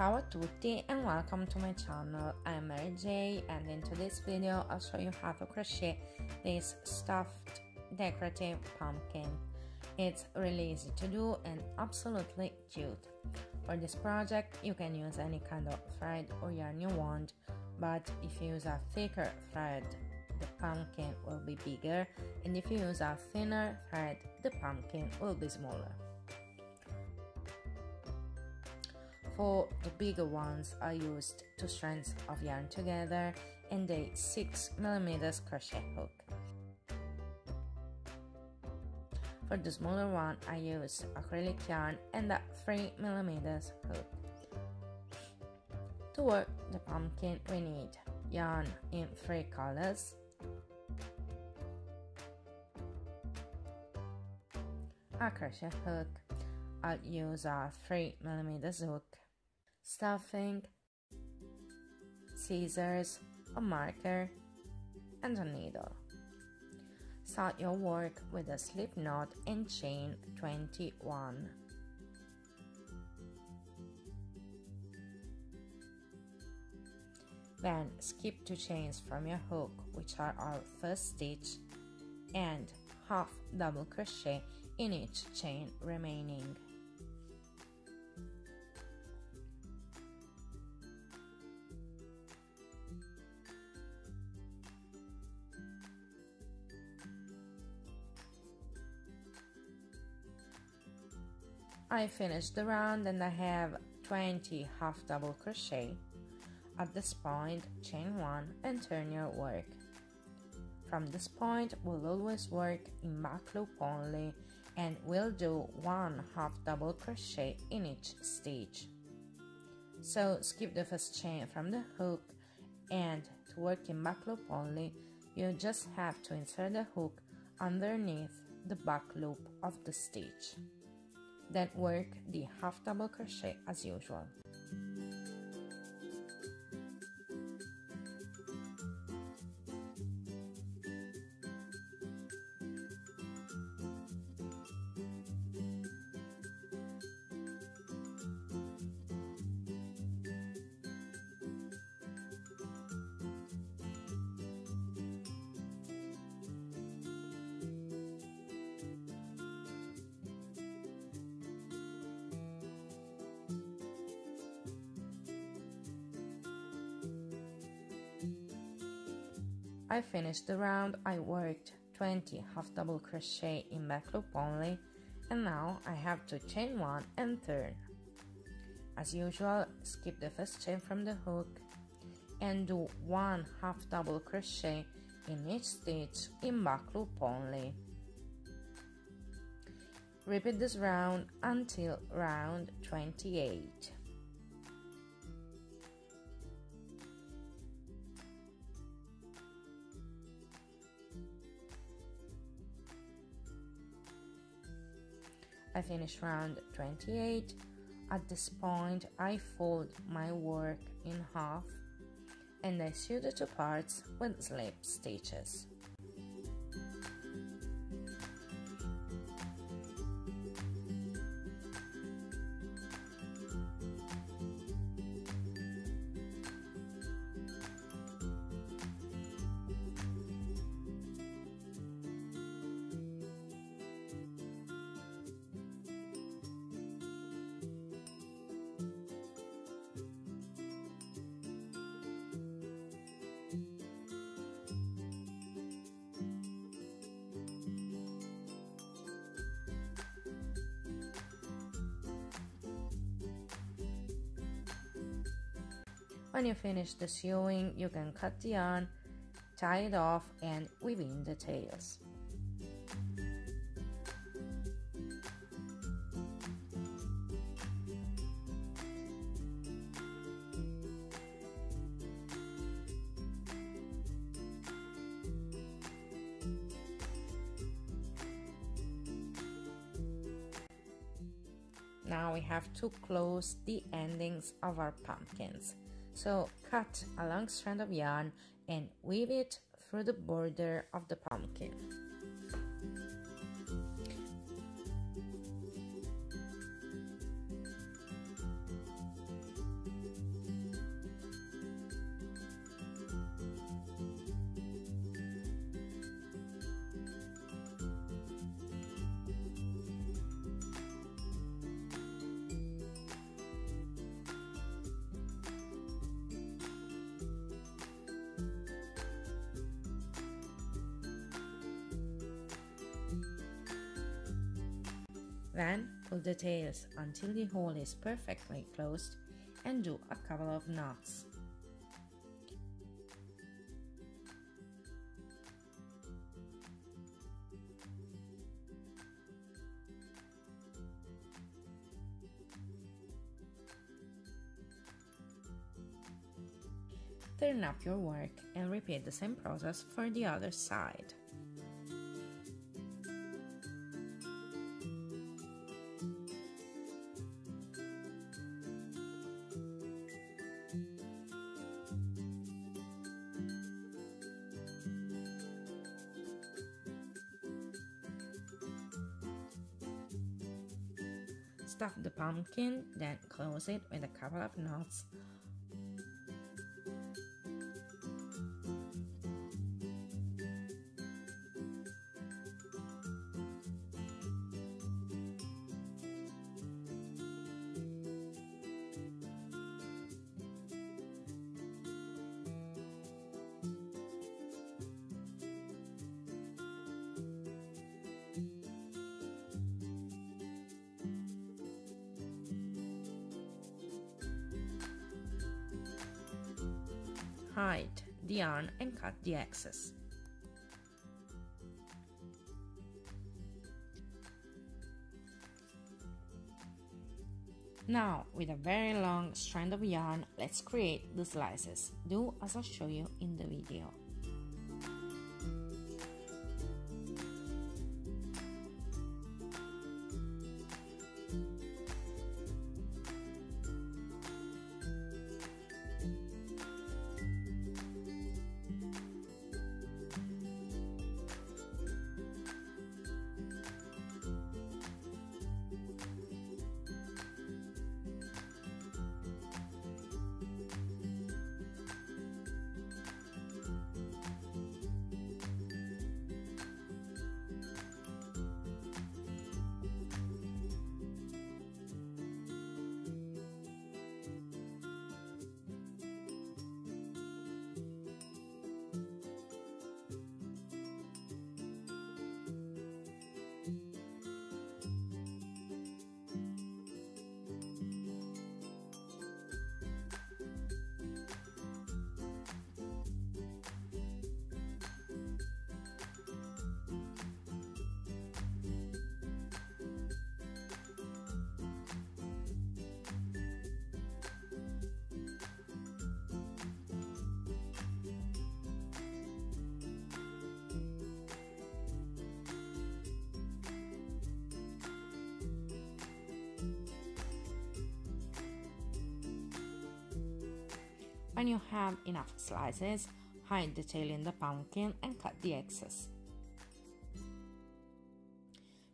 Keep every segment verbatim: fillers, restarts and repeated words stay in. Ciao a tutti and welcome to my channel. I'm MaryJ and in today's video I'll show you how to crochet this stuffed decorative pumpkin. It's really easy to do and absolutely cute. For this project you can use any kind of thread or yarn you want, but if you use a thicker thread the pumpkin will be bigger, and if you use a thinner thread the pumpkin will be smaller. For the bigger ones I used two strands of yarn together and a six millimeter crochet hook. For the smaller one I used acrylic yarn and a three millimeter hook. To work the pumpkin we need yarn in three colors, a crochet hook, I'll use a three millimeter hook, stuffing, scissors, a marker and a needle. Start your work with a slip knot and chain twenty-one. Then skip two chains from your hook, which are our first stitch, and half double crochet in each chain remaining. I finished the round and I have twenty half double crochet. At this point chain one and turn your work. From this point we'll always work in back loop only and we'll do one half double crochet in each stitch. So skip the first chain from the hook, and to work in back loop only you just have to insert the hook underneath the back loop of the stitch. Then work the half double crochet as usual. I finished the round, I worked twenty half double crochet in back loop only, and now I have to chain one and turn. As usual, skip the first chain from the hook and do one half double crochet in each stitch in back loop only. Repeat this round until round twenty-eight. I finish round twenty-eight. At this point I fold my work in half and I sew the two parts with slip stitches. When you finish the sewing, you can cut the yarn, tie it off and weave in the tails. Now we have to close the endings of our pumpkins. So cut a long strand of yarn and weave it through the border of the pumpkin. Then pull the tails until the hole is perfectly closed and do a couple of knots. Turn up your work and repeat the same process for the other side. Stuff the pumpkin, then close it with a couple of knots. Hide the yarn and cut the excess. Now, with a very long strand of yarn, let's create the slices. Do as I show you in the video. When you have enough slices, hide the tail in the pumpkin and cut the excess.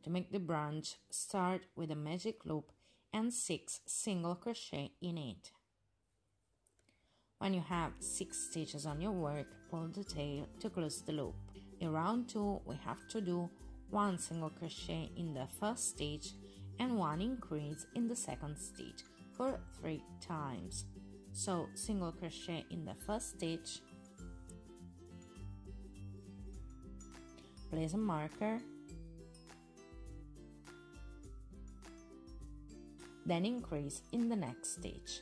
To make the branch, start with a magic loop and six single crochet in it. When you have six stitches on your work, pull the tail to close the loop. In round two, we have to do one single crochet in the first stitch and one increase in the second stitch for three times. So, single crochet in the first stitch, place a marker, then increase in the next stitch.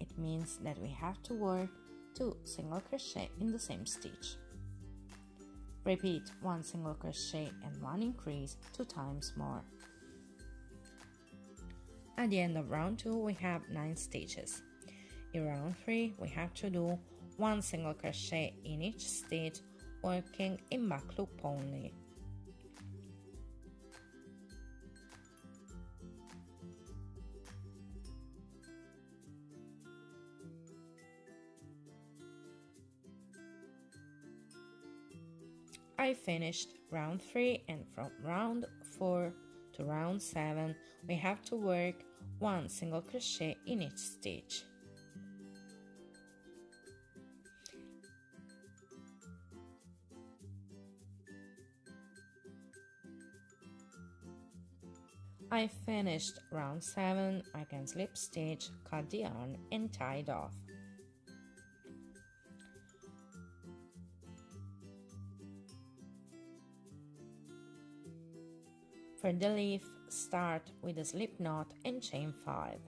It means that we have to work two single crochet in the same stitch. Repeat one single crochet and one increase two times more. At the end of round two, we have nine stitches. In round three, we have to do one single crochet in each stitch, working in back loop only. I finished round three, and from round four to round seven, we have to work one single crochet in each stitch. I finished round seven, I can slip stitch, cut the yarn and tie it off. For the leaf, start with a slip knot and chain five.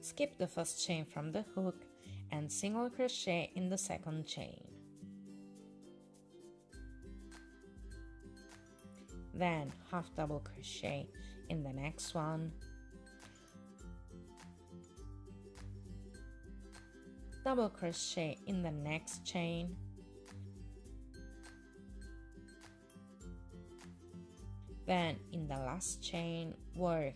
Skip the first chain from the hook and single crochet in the second chain. Then half double crochet in the next one, double crochet in the next chain, then in the last chain work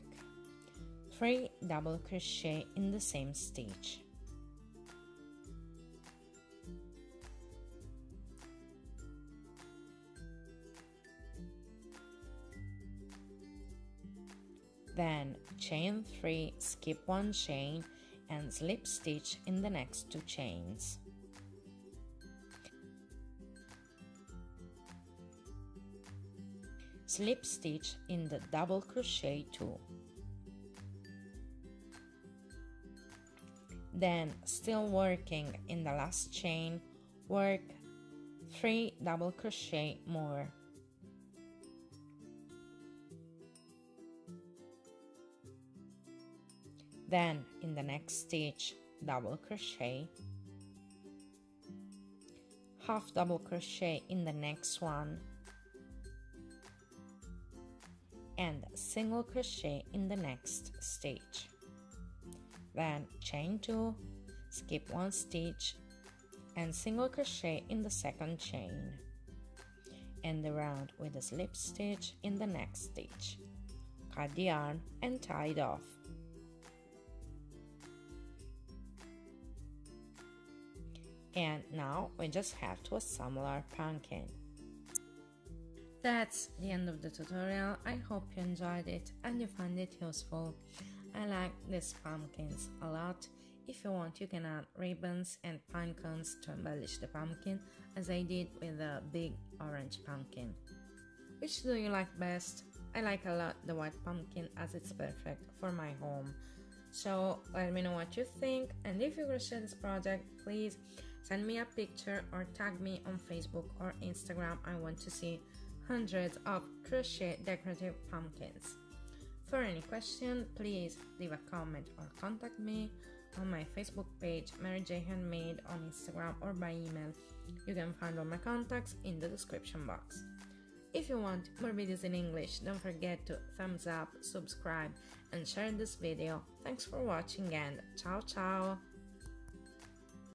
three double crochet in the same stitch. Then chain three, skip one chain and slip stitch in the next two chains. Slip stitch in the double crochet two. Then, still working in the last chain, work three double crochet more. Then in the next stitch, double crochet, half double crochet in the next one, and single crochet in the next stitch. Then chain two, skip one stitch and single crochet in the second chain, and around with a slip stitch in the next stitch. Cut the yarn and tie it off. And now we just have to assemble our pumpkin. That's the end of the tutorial. I hope you enjoyed it and you find it useful. I like these pumpkins a lot. If you want, you can add ribbons and pine cones to embellish the pumpkin, as I did with the big orange pumpkin. Which do you like best? I like a lot the white pumpkin, as it's perfect for my home. So let me know what you think, and if you crochet this project, please send me a picture or tag me on Facebook or Instagram. I want to see hundreds of crochet decorative pumpkins. For any question, please leave a comment or contact me on my Facebook page, MaryJ Handmade, on Instagram or by email. You can find all my contacts in the description box. If you want more videos in English, don't forget to thumbs up, subscribe and share this video. Thanks for watching and ciao ciao!